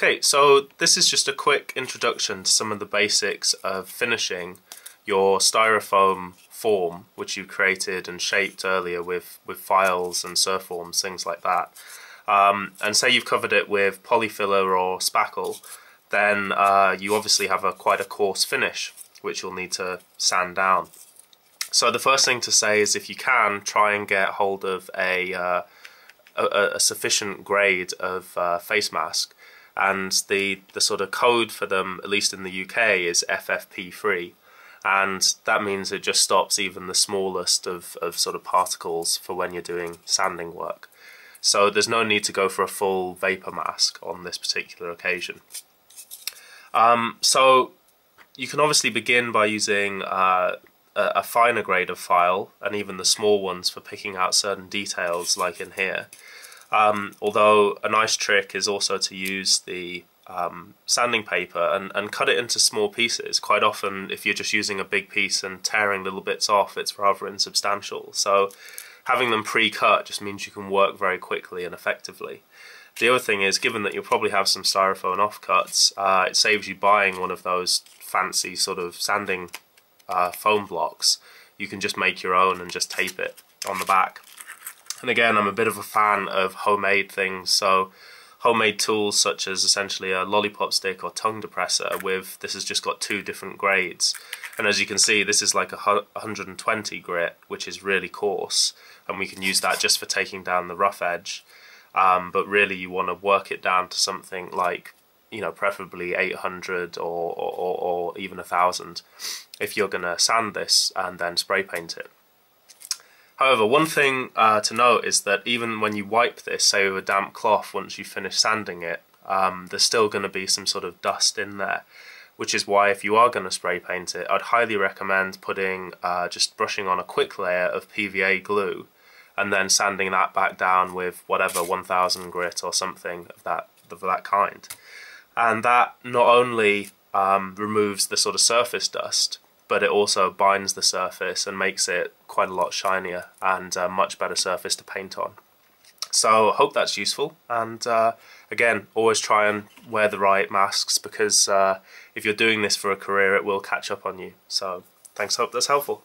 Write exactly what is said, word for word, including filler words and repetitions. Okay, so this is just a quick introduction to some of the basics of finishing your styrofoam form, which you created and shaped earlier with, with files and surforms, things like that. Um, and say you've covered it with polyfiller or spackle, then uh, you obviously have a quite a coarse finish, which you'll need to sand down. So the first thing to say is, if you can, try and get hold of a, uh, a, a sufficient grade of uh, face mask. And the, the sort of code for them, at least in the U K, is F F P three. And that means it just stops even the smallest of, of sort of particles for when you're doing sanding work. So there's no need to go for a full vapor mask on this particular occasion. Um, so you can obviously begin by using uh, a finer grade of file, and even the small ones for picking out certain details like in here. Um, although a nice trick is also to use the Um, sanding paper and, and cut it into small pieces. Quite often, if you're just using a big piece and tearing little bits off, it's rather insubstantial. So having them pre-cut just means you can work very quickly and effectively. The other thing is, given that you'll probably have some styrofoam offcuts, uh, it saves you buying one of those fancy sort of sanding uh, foam blocks. You can just make your own and just tape it on the back. And again, I'm a bit of a fan of homemade things, so homemade tools such as essentially a lollipop stick or tongue depressor with, this has just got two different grades. And as you can see, this is like a one hundred twenty grit, which is really coarse, and we can use that just for taking down the rough edge. Um, but really you want to work it down to something like, you know, preferably eight hundred or, or, or even one thousand if you're going to sand this and then spray paint it. However, one thing uh, to note is that even when you wipe this, say with a damp cloth, once you finish sanding it, um, there's still going to be some sort of dust in there, which is why if you are going to spray paint it, I'd highly recommend putting, uh, just brushing on a quick layer of P V A glue and then sanding that back down with whatever one thousand grit or something of that, of that kind. And that not only um, removes the sort of surface dust, but it also binds the surface and makes it quite a lot shinier and a much better surface to paint on. So I hope that's useful, and uh, again, always try and wear the right masks, because uh, if you're doing this for a career, it will catch up on you. So thanks, hope that's helpful.